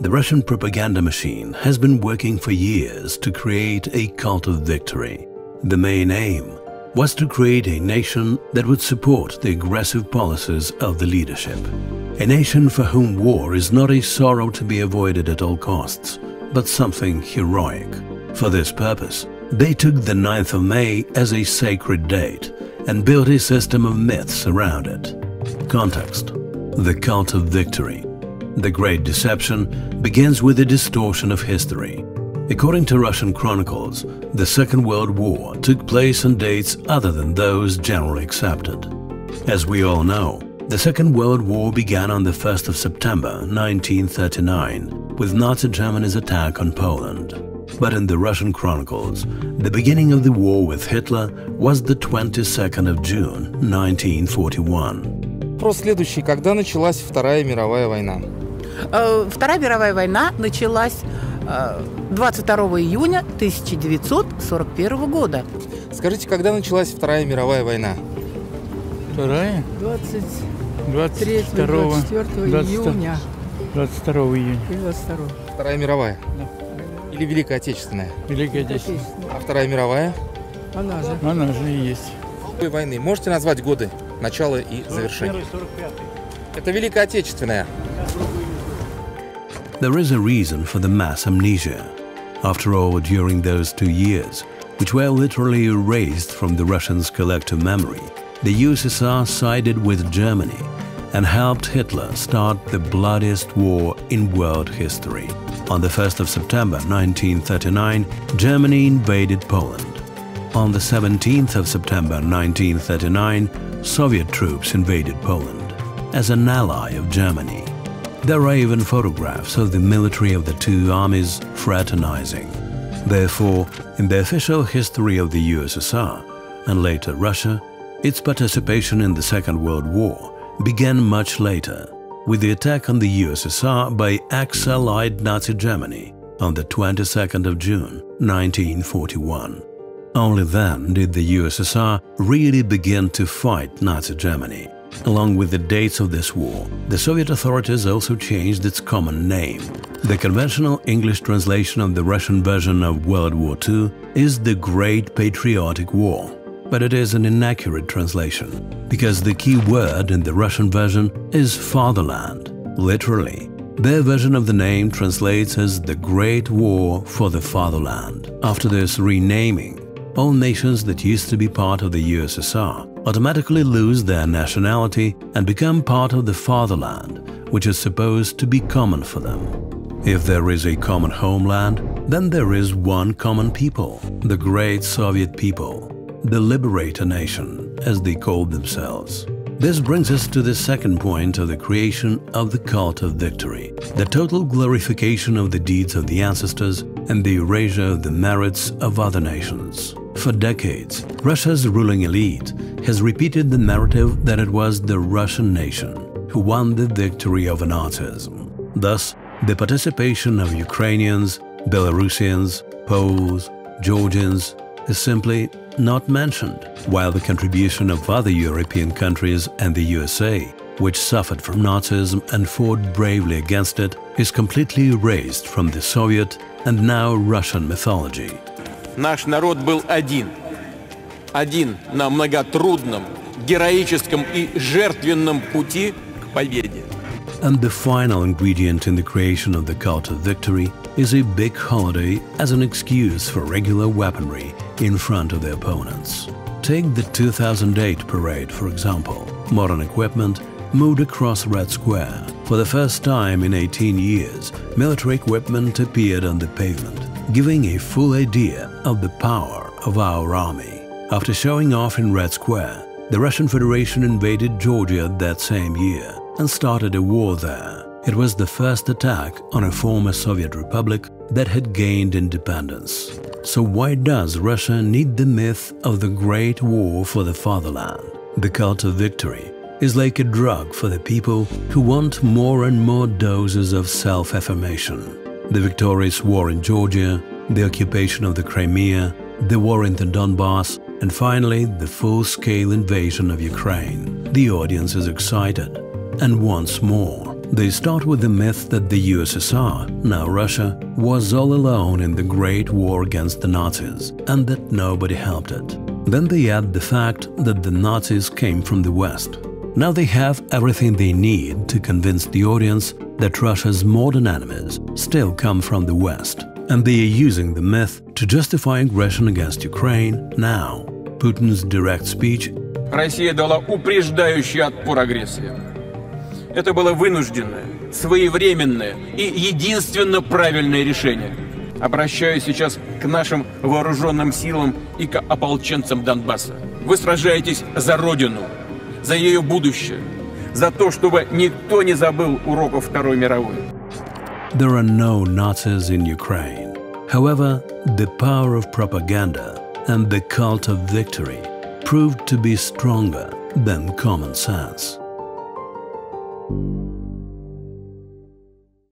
The Russian propaganda machine has been working for years to create a cult of victory. The main aim was to create a nation that would support the aggressive policies of the leadership. A nation for whom war is not a sorrow to be avoided at all costs, but something heroic. For this purpose, they took the 9th of May as a sacred date and built a system of myths around it. Context: the cult of victory. The Great Deception begins with a distortion of history. According to Russian chronicles, the Second World War took place on dates other than those generally accepted. As we all know, the Second World War began on the 1st of September 1939 with Nazi Germany's attack on Poland. But in the Russian chronicles, the beginning of the war with Hitler was the 22nd of June 1941. Вопрос следующий: когда началась Вторая мировая война? Вторая мировая война началась 22 июня 1941 года. Скажите, когда началась Вторая мировая война? Вторая? 23-24 июня. 22 июня. Вторая мировая? Да. Или Великая Отечественная? Великая Отечественная. А Вторая мировая? Она же. Она же и есть. Войны. Можете назвать годы начала и завершения? 41-45. Это Великая Отечественная. There is a reason for the mass amnesia. After all, during those 2 years, which were literally erased from the Russians' collective memory, the USSR sided with Germany and helped Hitler start the bloodiest war in world history. On the 1st of September 1939, Germany invaded Poland. On the 17th of September 1939, Soviet troops invaded Poland as an ally of Germany. There are even photographs of the military of the two armies fraternizing. Therefore, in the official history of the USSR and later Russia, its participation in the Second World War began much later, with the attack on the USSR by ex-allied Nazi Germany on the 22nd of June 1941. Only then did the USSR really begin to fight Nazi Germany. Along with the dates of this war, the Soviet authorities also changed its common name. The conventional English translation of the Russian version of World War II is the Great Patriotic War. But it is an inaccurate translation, because the key word in the Russian version is fatherland. Literally, their version of the name translates as the Great War for the Fatherland. After this renaming, all nations that used to be part of the USSR automatically lose their nationality and become part of the fatherland, which is supposed to be common for them. If there is a common homeland, then there is one common people, the Great Soviet people. The liberator nation, as they called themselves. This brings us to the second point of the creation of the cult of victory, the total glorification of the deeds of the ancestors and the erasure of the merits of other nations. For decades, Russia's ruling elite has repeated the narrative that it was the Russian nation who won the victory over Nazism. Thus, the participation of Ukrainians, Belarusians, Poles, Georgians is simply not mentioned, while the contribution of other European countries and the USA, which suffered from Nazism and fought bravely against it, is completely erased from the Soviet and now Russian mythology. Наш народ был один на многотрудном, героическом и жертвенном пути к победе. And the final ingredient in the creation of the cult of victory is a big holiday as an excuse for regular weaponry in front of the opponents. Take the 2008 parade, for example. Modern equipment moved across Red Square. For the first time in 18 years, military equipment appeared on the pavement, giving a full idea of the power of our army. After showing off in Red Square, the Russian Federation invaded Georgia that same year and started a war there. It was the first attack on a former Soviet republic that had gained independence. So why does Russia need the myth of the Great War for the Fatherland? The cult of victory is like a drug for the people who want more and more doses of self-affirmation. The victorious war in Georgia, the occupation of the Crimea, the war in the Donbass, and finally the full-scale invasion of Ukraine. The audience is excited and wants more. They start with the myth that the USSR, now Russia, was all alone in the Great War against the Nazis and that nobody helped it. Then they add the fact that the Nazis came from the West. Now they have everything they need to convince the audience that Russia's modern enemies still come from the West, and they are using the myth to justify aggression against Ukraine now. Putin's direct speech Россия дала упреждающий отпор агрессии. Это было вынужденное, своевременное и единственно правильное решение. Обращаюсь сейчас к нашим вооруженным силам и к ополченцам Донбасса. Вы сражаетесь за Родину, за ее будущее, за то, чтобы никто не забыл уроков Второй мировой. There are no Nazis in Ukraine. However, the power of propaganda and the cult of victory proved to be stronger than common sense.